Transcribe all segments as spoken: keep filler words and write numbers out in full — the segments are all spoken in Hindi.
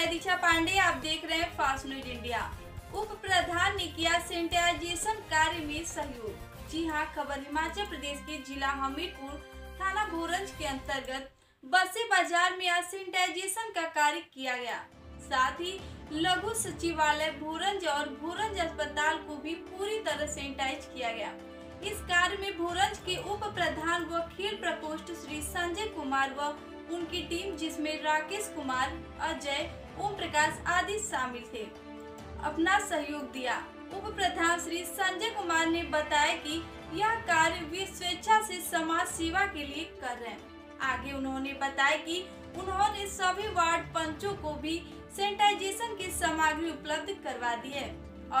मैं दीक्षा पांडे, आप देख रहे हैं फास्ट न्यूज इंडिया। उप प्रधान ने किया सैनिटाइजेशन कार्य में सहयोग। जी हां, खबर हिमाचल प्रदेश के जिला हमीरपुर थाना भोरंज के अंतर्गत बसे बाजार में आज सैनिटाइजेशन का कार्य किया गया। साथ ही लघु सचिवालय भोरंज और भोरंज अस्पताल को भी पूरी तरह सैनिटाइज किया गया। इस कार्य में भोरंज के उप प्रधान व खेल प्रकोष्ठ श्री संजय कुमार व उनकी टीम, जिसमें राकेश कुमार, अजय, ओम प्रकाश आदि शामिल थे, अपना सहयोग दिया। उप प्रधान श्री संजय कुमार ने बताया कि यह कार्य वे स्वेच्छा से समाज सेवा के लिए कर रहे हैं। आगे उन्होंने बताया कि उन्होंने सभी वार्ड पंचों को भी सैनिटाइजेशन की सामग्री उपलब्ध करवा दी है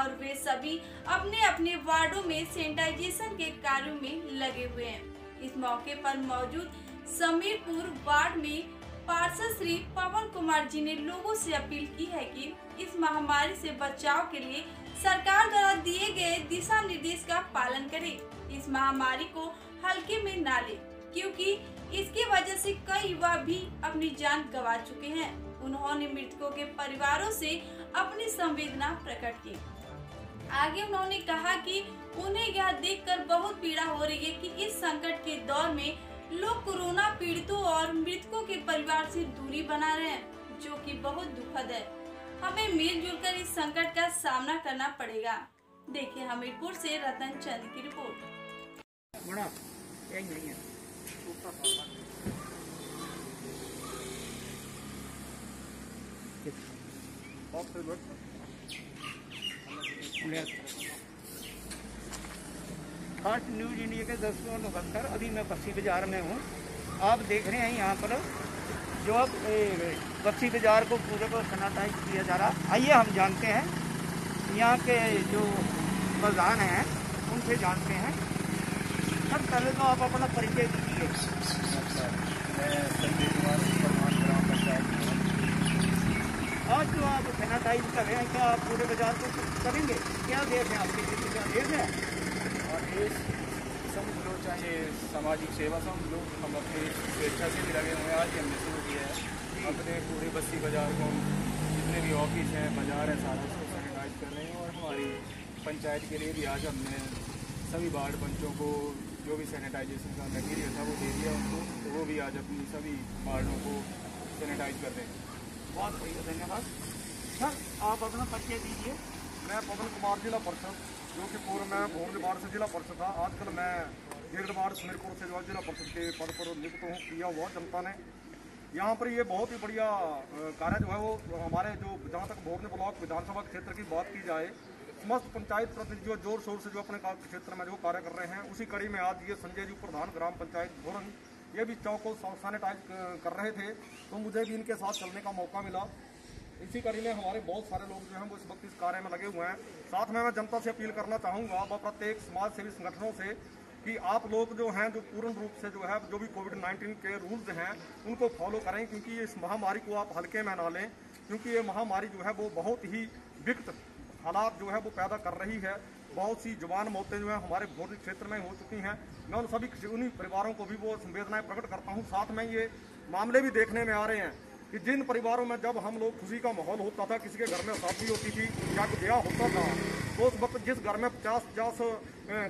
और वे सभी अपने अपने वार्डों में सैनिटाइजेशन के कार्यों में लगे हुए हैं। इस मौके पर मौजूद समीरपुर वार्ड में पार्षद श्री पवन कुमार जी ने लोगों से अपील की है कि इस महामारी से बचाव के लिए सरकार द्वारा दिए गए दिशा निर्देश का पालन करें, इस महामारी को हल्के में ना लें, क्योंकि इसकी वजह से कई युवा भी अपनी जान गंवा चुके हैं। उन्होंने मृतकों के परिवारों से अपनी संवेदना प्रकट की। आगे उन्होंने कहा कि उन्हें यह देखकर बहुत पीड़ा हो रही है कि इस संकट के दौर में लोग कोरोना पीड़ितों और मृतकों के परिवार से दूरी बना रहे हैं, जो कि बहुत दुखद है। हमें मिलजुल कर इस संकट का सामना करना पड़ेगा। देखिए हमीरपुर से रतन चंद की रिपोर्ट। फास्ट न्यूज इंडिया के दर्शकों को नमस्कार। अभी मैं बस्सी बाजार में हूँ, आप देख रहे हैं यहाँ पर जो अब बस्सी बाजार को पूरे को सैनिटाइज किया जा रहा। आइए हम जानते हैं यहाँ के जो प्रधान हैं उनसे जानते हैं। सर पहले तो आप अपना परिचय दीजिए। मैं संजय कुमार, ग्राम पंचायत। आज जो आप सैनिटाइज कर रहे हैं, क्या आप पूरे बाजार को करेंगे? क्या देश है आपके देश, क्या देश है? और देश समझ लो चाहे सामाजिक सेवा समझ लो, हम अपनी स्वेच्छा से भी लगे हुए हैं। आज हमने शुरू किया है अपने पूरे बस्ती बाजार को, जितने भी ऑफिस हैं, बाजार है, सारा उसको सैनिटाइज कर रहे हैं। और हमारी पंचायत के लिए भी आज हमने सभी वार्ड पंचों को जो भी सैनिटाइजेशन का मटीरियल था वो दे दिया उनको, तो वो भी आज अपनी सभी वार्डों को सैनिटाइज कर देंगे। बहुत बढ़िया, धन्यवाद। सर आप अपना परिचय दीजिए। मैं पवन कुमार, जिला परिषद, जो कि पूर्व में भोर बार से जिला परिषद था। आजकल मैं डेढ़ बार समीरपुर से जो जिला परिषद के पद पर नियुक्त हूँ। किया हुआ जनता ने यहाँ पर ये बहुत ही बढ़िया कार्य जो है वो हमारे जो जहाँ तक भोरने ब्लॉक विधानसभा क्षेत्र की बात की जाए, समस्त पंचायत प्रतिनिधि जो जोर शोर से जो अपने क्षेत्र में जो कार्य कर रहे हैं, उसी कड़ी में आज ये संजय जी प्रधान ग्राम पंचायत भोरन ये भी चौक को सैनिटाइज कर रहे थे, तो मुझे भी इनके साथ चलने का मौका मिला। इसी कड़ी में हमारे बहुत सारे लोग जो हैं वो इस वक्त इस कार्य में लगे हुए हैं। साथ में मैं जनता से अपील करना चाहूँगा व प्रत्येक समाज सेवी संगठनों से कि आप लोग जो हैं जो पूर्ण रूप से जो है जो भी कोविड नाइन्टीन के रूल्स हैं उनको फॉलो करें, क्योंकि इस महामारी को आप हल्के में ना लें, क्योंकि ये महामारी जो है वो बहुत ही विकट हालात जो है वो पैदा कर रही है। बहुत सी जवान मौतें जो हैं हमारे भोरनी क्षेत्र में हो चुकी हैं। मैं उन सभी उन्हीं परिवारों को भी वो संवेदनाएं प्रकट करता हूं। साथ में ये मामले भी देखने में आ रहे हैं कि जिन परिवारों में जब हम लोग खुशी का माहौल होता था, किसी के घर में शादी होती थी या ब्याह होता था, तो उस वक्त जिस घर में पचास पचास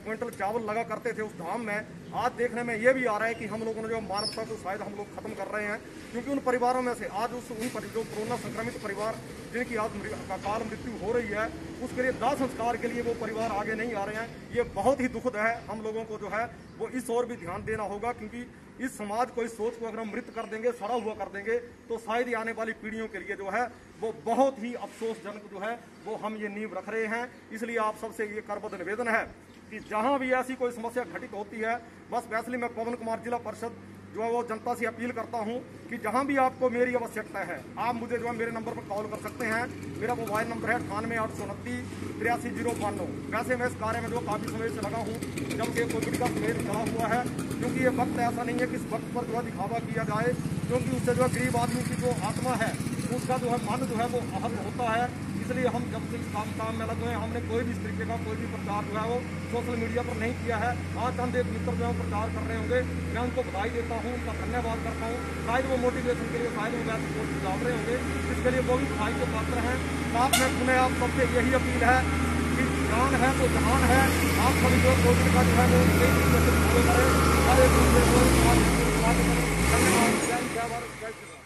क्विंटल चावल लगा करते थे उस धाम में, आज देखने में ये भी आ रहा है कि हम लोगों ने जो मानवता को शायद हम लोग खत्म कर रहे हैं, क्योंकि उन परिवारों में से आज उस उन पर जो कोरोना संक्रमित परिवार जिनकी आज अकाल मृत्यु हो रही है, उसके लिए दाह संस्कार के लिए वो परिवार आगे नहीं आ रहे हैं। ये बहुत ही दुखद है। हम लोगों को जो है वो इस ओर भी ध्यान देना होगा, क्योंकि इस समाज को, इस सोच को अगर हम मृत कर देंगे, सड़ा हुआ कर देंगे, तो शायद ही आने वाली पीढ़ियों के लिए जो है वो बहुत ही अफसोसजनक जो है वो हम ये नींव रख रहे हैं। इसलिए आप सबसे ये करबद्ध निवेदन है कि जहाँ भी ऐसी कोई समस्या घटित होती है, बस वैसली में पवन कुमार, जिला परिषद, जो है वो जनता से अपील करता हूँ कि जहाँ भी आपको मेरी आवश्यकता है, आप मुझे जो है मेरे नंबर पर कॉल कर सकते हैं। मेरा मोबाइल नंबर है अठानवे आठ सौ उनतीस तिरासी जीरो बानवे। वैसे मैं इस कार्य में जो काफ़ी समय से लगा हूँ, जबकि कोविड का फेज चला हुआ है, क्योंकि ये वक्त ऐसा नहीं है कि इस वक्त पर जो है दिखावा किया जाए, क्योंकि उससे जो है गरीब आदमी की जो आत्मा है उसका जो है मन जो है वो आहत होता है। इसलिए हम जब से इस काम काम में लगे हैं, हमने कोई भी इस तरीके का कोई भी प्रचार जो है वो सोशल मीडिया पर नहीं किया है। आज हम एक मित्र जो है प्रचार कर रहे होंगे, मैं उनको बधाई देता हूँ, उनका धन्यवाद करता हूँ। शायद वो मोटिवेशन के लिए शायद वो बैठ जाग रहे होंगे। इसके लिए वो भी भाई के पात्र हैं। साथ में पुनः आप सबसे यही अपील है कि जान है तो जहान है, आप सभी लोग कोविड का जो है वो जय जय भारत।